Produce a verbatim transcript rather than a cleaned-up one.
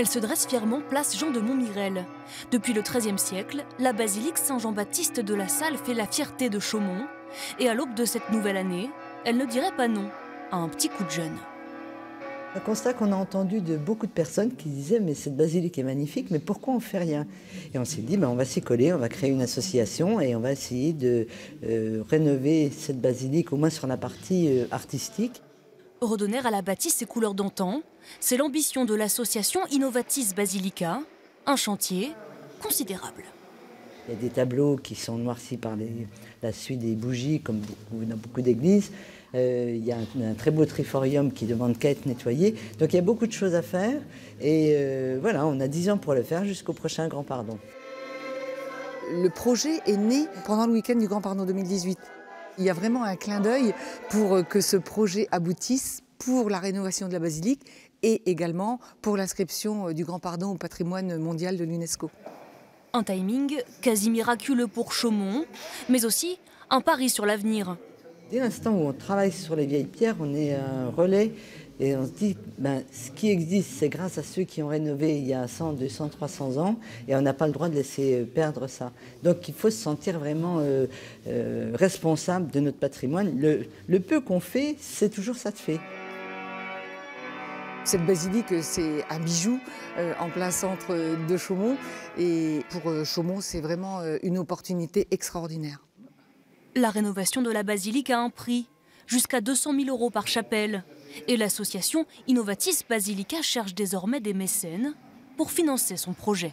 Elle se dresse fièrement place Jean de Montmirail. Depuis le treizième siècle, la basilique Saint-Jean-Baptiste de La Salle fait la fierté de Chaumont. Et à l'aube de cette nouvelle année, elle ne dirait pas non à un petit coup de jeune. Un constat qu'on a entendu de beaucoup de personnes qui disaient « mais cette basilique est magnifique, mais pourquoi on ne fait rien ?» Et on s'est dit bah, « on va s'y coller, on va créer une association et on va essayer de euh, rénover cette basilique, au moins sur la partie euh, artistique. » Redonner à la bâtisse ses couleurs d'antan, c'est l'ambition de l'association Innovatis Basilica, un chantier considérable. Il y a des tableaux qui sont noircis par les, la suie des bougies, comme beaucoup, dans beaucoup d'églises. Euh, il y a un, un très beau triforium qui demande qu'à être nettoyé. Donc il y a beaucoup de choses à faire. Et euh, voilà, on a dix ans pour le faire jusqu'au prochain Grand Pardon. Le projet est né pendant le week-end du Grand Pardon deux mille dix-huit. Il y a vraiment un clin d'œil pour que ce projet aboutisse pour la rénovation de la basilique et également pour l'inscription du Grand Pardon au patrimoine mondial de l'UNESCO. Un timing quasi miraculeux pour Chaumont, mais aussi un pari sur l'avenir. Dès l'instant où on travaille sur les vieilles pierres, on est un relais et on se dit ben, ce qui existe, c'est grâce à ceux qui ont rénové il y a cent, deux cents, trois cents ans et on n'a pas le droit de laisser perdre ça. Donc il faut se sentir vraiment euh, euh, responsable de notre patrimoine. Le, le peu qu'on fait, c'est toujours ça de fait. Cette basilique, c'est un bijou euh, en plein centre de Chaumont. Et pour euh, Chaumont, c'est vraiment euh, une opportunité extraordinaire. La rénovation de la basilique a un prix, jusqu'à deux cent mille euros par chapelle. Et l'association Innovatis Basilica cherche désormais des mécènes pour financer son projet.